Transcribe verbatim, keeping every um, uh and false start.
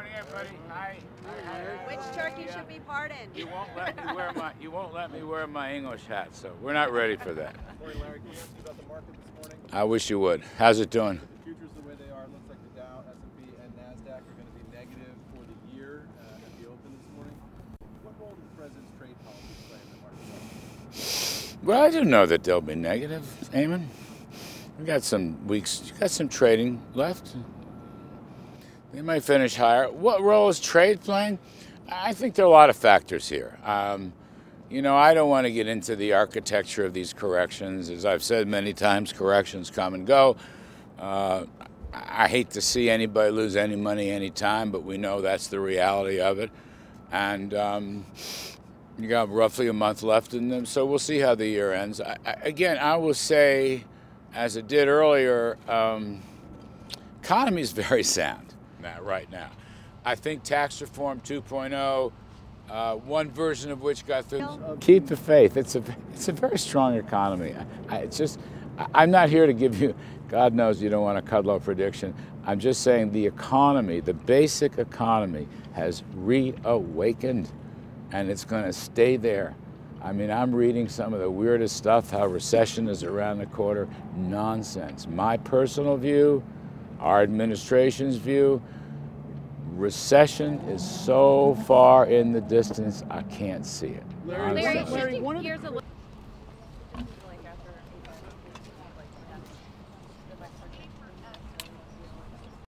Going in, buddy. Hi. Which turkey should be pardoned? You won't let me wear my you won't let me wear my English hat, so we're not ready for that. Sorry, Larry, can you ask you about the market this morning? I wish you would. How's it doing? The futures the way they are, it looks like the Dow, S and P, and Nasdaq are going to be negative for the year uh, at the open this morning. What role does the president's trade policy play in the market? Well, I do know that they'll be negative, Eamon. We got some weeks. You got some trading left. They might finish higher. What role is trade playing? I think there are a lot of factors here. Um, you know, I don't want to get into the architecture of these corrections. As I've said many times, corrections come and go. Uh, I hate to see anybody lose any money any time, but we know that's the reality of it. And um, you got roughly a month left in them, so we'll see how the year ends. I, I, again, I will say, as I did earlier, um, economy is very sound. That right now. I think tax reform two point oh, uh, one version of which got through. Keep the faith. It's a, it's a very strong economy. I, I, it's just, I, I'm not here to give you, God knows you don't want a Kudlow prediction. I'm just saying the economy, the basic economy has reawakened and it's going to stay there. I mean, I'm reading some of the weirdest stuff, how recession is around the corner. Nonsense. My personal view, our administration's view, recession is so far in the distance, I can't see it. Larry, Larry shifting gears a little.